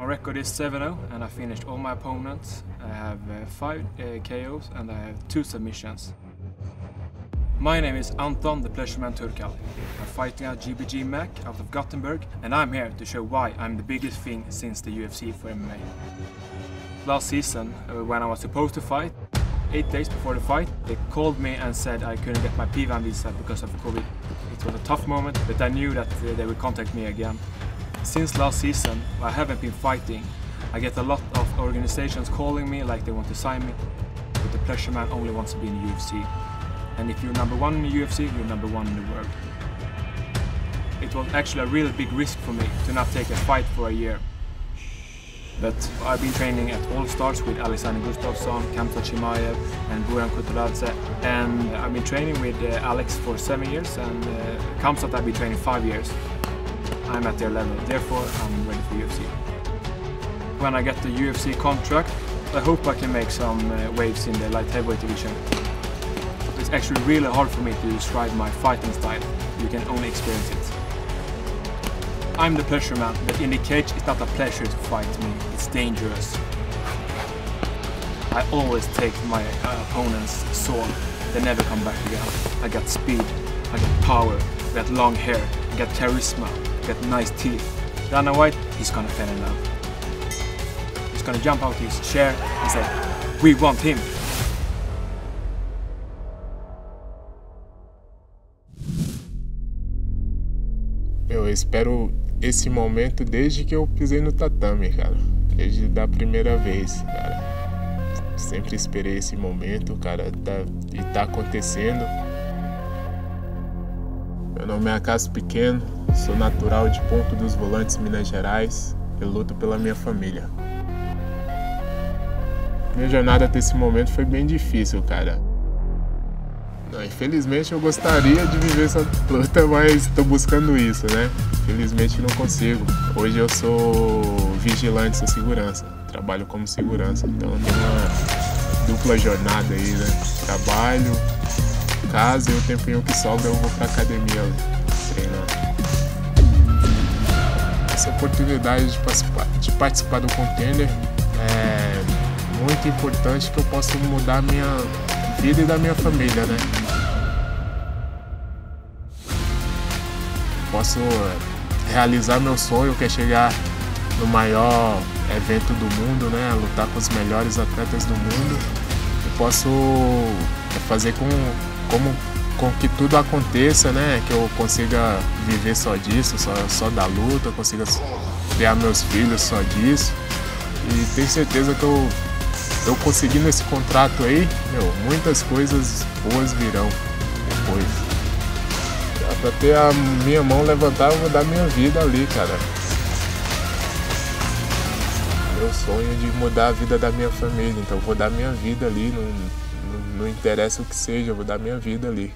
My record is 7-0 and I finished all my opponents. I have 5 KOs and I have 2 submissions. My name is Anton the Pleasureman Turkalj. I'm fighting at GBG Mac out of Gothenburg, and I'm here to show why I'm the biggest thing since the UFC for MMA. Last season, when I was supposed to fight, 8 days before the fight, they called me and said I couldn't get my P1 visa because of COVID. It was a tough moment, but I knew that they would contact me again. Since last season, I haven't been fighting. I get a lot of organizations calling me like they want to sign me, but the pleasure man only wants to be in the UFC. And if you're number one in the UFC, you're number one in the world. It was actually a really big risk for me to not take a fight for a year. But I've been training at All Stars with Alexander Gustafsson, Khamzat Chimaev and Buran Kotoradze. And I've been training with Alex for 7 years, and Khamzat I've been training 5 years. I'm at their level, therefore I'm ready for UFC. When I get the UFC contract, I hope I can make some waves in the light heavyweight division. It's actually really hard for me to describe my fighting style. You can only experience it. I'm the pleasure man, but in the cage it's not a pleasure to fight me, it's dangerous. I always take my opponent's soul, they never come back again. I got speed, I got power, I got long hair, I got charisma, I got nice teeth. Dana White, he's gonna fall in love. He's gonna jump out of his chair and say, "We want him." Eu espero esse momento desde que eu pisei no tatame, cara. Desde da primeira vez, cara. Sempre esperei esse momento, cara, e tá acontecendo. Meu nome é Acaso Pequeno, sou natural de Ponto dos Volantes, Minas Gerais, e luto pela minha família. Minha jornada até esse momento foi bem difícil, cara. Não, infelizmente eu gostaria de viver essa luta, mas estou buscando isso, né? Infelizmente não consigo. Hoje eu sou vigilante de segurança, trabalho como segurança, então tem uma dupla jornada aí, né? Trabalho, casa e o tempinho que sobra eu vou pra academia treinar. Essa oportunidade de participar do Contender é muito importante, que eu posso mudar minha vida e da minha família, né? Posso realizar meu sonho, que é chegar no maior evento do mundo, né? Lutar com os melhores atletas do mundo. Eu posso fazer com que tudo aconteça, né? Que eu consiga viver só disso, só da luta, eu consiga criar meus filhos só disso. E tenho certeza que eu conseguindo esse contrato aí, meu, muitas coisas boas virão depois. Pra ter a minha mão levantada, eu vou dar minha vida ali, cara. Meu sonho é de mudar a vida da minha família, então eu vou dar minha vida ali, não interessa o que seja, eu vou dar minha vida ali.